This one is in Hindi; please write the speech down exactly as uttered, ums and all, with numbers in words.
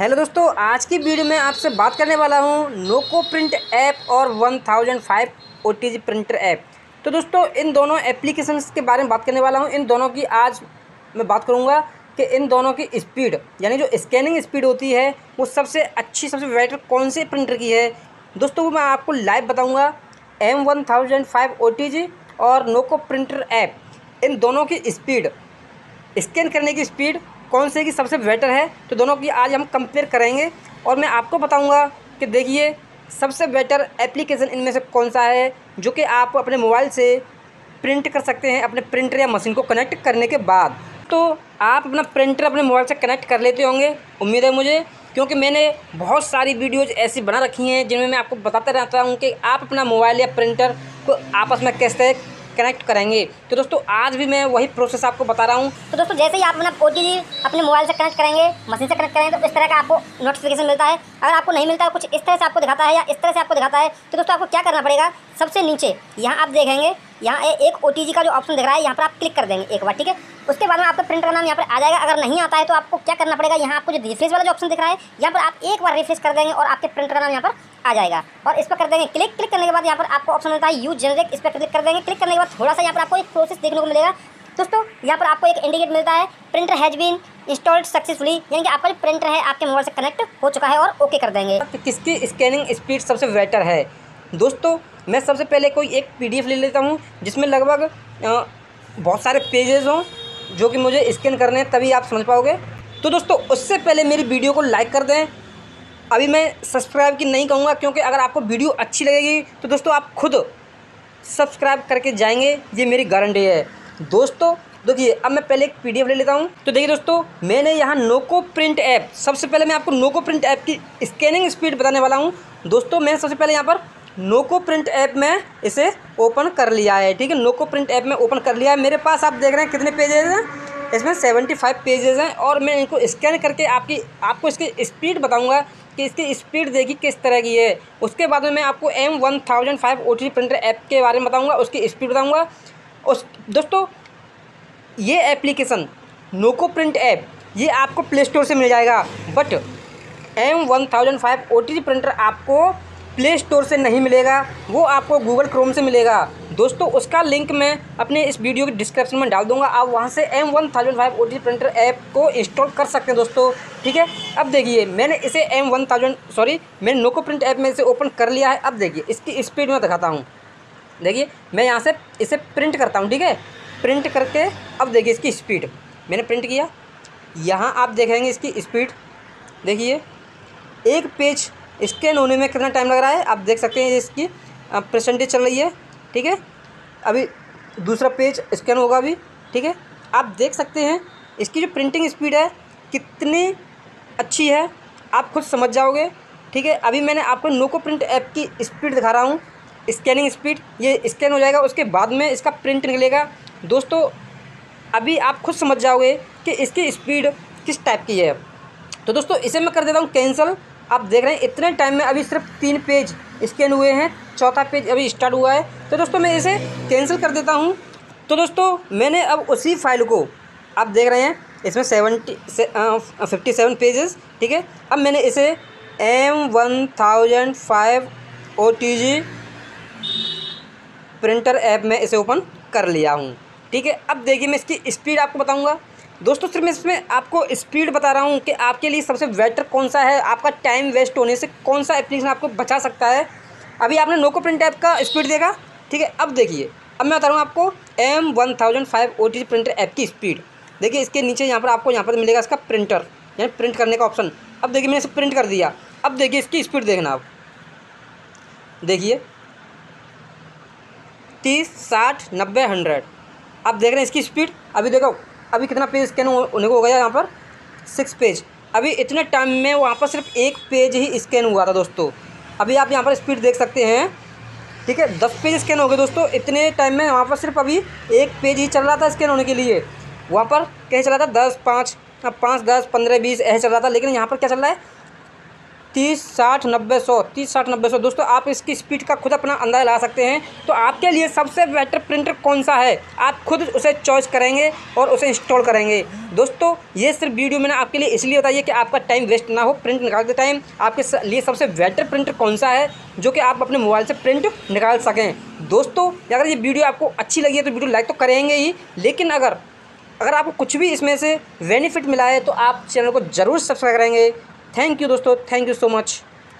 हेलो दोस्तों, आज की वीडियो में आपसे बात करने वाला हूं नोको प्रिंट ऐप और one thousand five OTG printer app. तो दोस्तों इन दोनों एप्लीकेशंस के बारे में बात करने वाला हूं। इन दोनों की आज मैं बात करूंगा कि इन दोनों की स्पीड यानी जो स्कैनिंग स्पीड होती है वो सबसे अच्छी सबसे बेटर कौन से प्रिंटर की है। दोस्तों वो मैं आपको लाइव बताऊँगा। M one thousand five OTG और नोको प्रिंटर ऐप, इन दोनों की स्पीड, स्कैन करने की स्पीड कौन से की सबसे बेटर है, तो दोनों की आज हम कंपेयर करेंगे और मैं आपको बताऊंगा कि देखिए सबसे बेटर एप्लीकेशन इनमें से कौन सा है जो कि आप अपने मोबाइल से प्रिंट कर सकते हैं अपने प्रिंटर या मशीन को कनेक्ट करने के बाद। तो आप अपना प्रिंटर अपने मोबाइल से कनेक्ट कर लेते होंगे, उम्मीद है मुझे, क्योंकि मैंने बहुत सारी वीडियोज़ ऐसी बना रखी हैं जिनमें मैं आपको बताता रहता हूँ कि आप अपना मोबाइल या प्रिंटर को आपस में कैसे कनेक्ट करेंगे। तो दोस्तों आज भी मैं वही प्रोसेस आपको बता रहा हूँ। तो दोस्तों जैसे ही आप अपना ओटीजी अपने मोबाइल से कनेक्ट करेंगे, मशीन से कनेक्ट करेंगे, तो इस तरह का आपको नोटिफिकेशन मिलता है। अगर आपको नहीं मिलता है, कुछ इस तरह से आपको दिखाता है या इस तरह से आपको दिखाता है, तो दोस्तों आपको क्या करना पड़ेगा, सबसे नीचे यहाँ आप देखेंगे, यहाँ एक ओटीजी का जो ऑप्शन दिख रहा है यहाँ पर आप क्लिक कर देंगे एक बार, ठीक है। उसके बाद में आपका प्रिंटर का नाम यहाँ पर आ जाएगा। अगर नहीं आता है तो आपको क्या करना पड़ेगा, यहाँ आपको जो रिफ्रेश वाला जो ऑप्शन दिख रहा है यहाँ पर आप एक बार रिफ्रेश कर देंगे और आपके प्रिंटर का नाम यहाँ पर आ जाएगा और इस पर कर देंगे क्लिक। क्लिक करने के बाद यहाँ पर आपको ऑप्शन मिलता है यूज जनरेट, इस पर क्लिक कर देंगे। क्लिक करने के बाद थोड़ा सा यहाँ पर आपको एक प्रोसेस देखने को मिलेगा। दोस्तों यहाँ पर आपको एक इंडिकेट मिलता है printer has been installed successfully, यानी कि आपका जो प्रिंटर है आपके मोबाइल से कनेक्ट हो चुका है और ओके कर देंगे। किसकी स्कैनिंग स्पीड सबसे बेटर है? दोस्तों मैं सबसे पहले कोई एक पी डी एफ ले लेता हूँ जिसमें लगभग बहुत सारे पेजेस हों जो कि मुझे स्कैन करने हैं, तभी आप समझ पाओगे। तो दोस्तों उससे पहले मेरी वीडियो को लाइक कर दें। अभी मैं सब्सक्राइब की नहीं कहूँगा क्योंकि अगर आपको वीडियो अच्छी लगेगी तो दोस्तों आप खुद सब्सक्राइब करके जाएंगे, ये मेरी गारंटी है। दोस्तों देखिए अब मैं पहले एक पीडीएफ ले लेता हूँ। तो देखिए दोस्तों मैंने यहाँ नोको प्रिंट ऐप, सबसे पहले मैं आपको नोको प्रिंट ऐप की स्कैनिंग स्पीड बताने वाला हूँ। दोस्तों मैं सबसे पहले यहाँ पर नोको प्रिंट ऐप में इसे ओपन कर लिया है, ठीक है, नोको प्रिंट ऐप में ओपन कर लिया है। मेरे पास आप देख रहे हैं कितने पेजेस हैं, इसमें पचहत्तर पेजेस हैं और मैं इनको स्कैन करके आपकी आपको इसकी स्पीड बताऊंगा कि इसकी स्पीड देखिए किस तरह की है। उसके बाद में मैं आपको M one thousand five O T G printer app के बारे में बताऊंगा, उसकी स्पीड बताऊंगा। उस दोस्तों ये एप्लीकेशन नोको प्रिंट ऐप ये आपको प्ले स्टोर से मिल जाएगा, but M one thousand five O T G printer आपको प्ले स्टोर से नहीं मिलेगा, वो आपको गूगल क्रोम से मिलेगा। दोस्तों उसका लिंक मैं अपने इस वीडियो के डिस्क्रिप्शन में डाल दूंगा, आप वहां से M one thousand five OTG printer app को इंस्टॉल कर सकते हैं दोस्तों, ठीक है। अब देखिए मैंने इसे एम वन थाउजेंड सॉरी मैंने नोको प्रिंट ऐप में इसे ओपन कर लिया है। अब देखिए इसकी स्पीड में दिखाता हूं। देखिए मैं यहाँ से इसे प्रिंट करता हूँ, ठीक है, प्रिंट करके अब देखिए इसकी स्पीड, मैंने प्रिंट किया, यहाँ आप देखेंगे इसकी स्पीड। देखिए एक पेज स्कैन होने में कितना टाइम लग रहा है, आप देख सकते हैं, इसकी परसेंटेज चल रही है, ठीक है। अभी दूसरा पेज स्कैन होगा अभी, ठीक है, आप देख सकते हैं इसकी जो प्रिंटिंग स्पीड है कितनी अच्छी है, आप खुद समझ जाओगे, ठीक है। अभी मैंने आपको नोको प्रिंट ऐप की स्पीड दिखा रहा हूँ, स्कैनिंग स्पीड, ये स्कैन हो जाएगा, उसके बाद में इसका प्रिंट निकलेगा। दोस्तों अभी आप खुद समझ जाओगे कि इसकी स्पीड किस टाइप की है। तो दोस्तों इसे मैं कर देता हूँ कैंसिल। आप देख रहे हैं इतने टाइम में अभी सिर्फ तीन पेज स्कैन हुए हैं, चौथा पेज अभी स्टार्ट हुआ है। तो दोस्तों मैं इसे कैंसिल कर देता हूं। तो दोस्तों मैंने अब उसी फाइल को, आप देख रहे हैं इसमें सेवेंटी से, फिफ्टी सेवन पेजेस, ठीक है। अब मैंने इसे M one thousand five O T G printer app में इसे ओपन कर लिया हूं, ठीक है। अब देखिए मैं इसकी स्पीड आपको बताऊँगा। दोस्तों सिर्फ मैं इसमें आपको स्पीड बता रहा हूँ कि आपके लिए सबसे बेटर कौन सा है, आपका टाइम वेस्ट होने से कौन सा एप्लीकेशन आपको बचा सकता है। अभी आपने नोको प्रिंट ऐप का स्पीड देखा, ठीक है। अब देखिए अब मैं बता रहा हूँ आपको M one thousand five O T G printer app की स्पीड। देखिए इसके नीचे यहाँ पर आपको यहाँ पर मिलेगा इसका प्रिंटर, यानी प्रिंट करने का ऑप्शन। अब देखिए मैंने इसे प्रिंट कर दिया, अब देखिए इसकी स्पीड देखना आप, देखिए तीस साठ नब्बे हंड्रेड, आप देख रहे हैं इसकी स्पीड। अभी देखो अभी कितना पेज स्कैन होने को हो गया, यहाँ पर सिक्स पेज, अभी इतने टाइम में वहाँ पर सिर्फ एक पेज ही स्कैन हुआ था दोस्तों। अभी आप यहाँ पर स्पीड देख सकते हैं, ठीक है, दस पेज स्कैन हो गए दोस्तों, इतने टाइम में वहाँ पर सिर्फ अभी एक पेज ही चल रहा था स्कैन होने के लिए। वहाँ पर क्या चल रहा था, दस पाँच पाँच दस पंद्रह बीस ऐसे चल रहा था, लेकिन यहाँ पर क्या चल रहा है, तीस साठ नब्बे सौ तीस साठ नब्बे सौ। दोस्तों आप इसकी स्पीड का खुद अपना अंदाज़ा लगा सकते हैं। तो आपके लिए सबसे बेटर प्रिंटर कौन सा है आप खुद उसे चॉइस करेंगे और उसे इंस्टॉल करेंगे। दोस्तों ये सिर्फ वीडियो मैंने आपके लिए इसलिए बताई है कि आपका टाइम वेस्ट ना हो। प्रिंट निकालते टाइम आपके लिए सबसे बेटर प्रिंटर कौन सा है जो कि आप अपने मोबाइल से प्रिंट निकाल सकें। दोस्तों अगर ये वीडियो आपको अच्छी लगी है तो वीडियो लाइक तो करेंगे ही, लेकिन अगर अगर आपको कुछ भी इसमें से बेनिफिट मिला है तो आप चैनल को ज़रूर सब्सक्राइब करेंगे। थैंक यू दोस्तों, थैंक यू सो मच।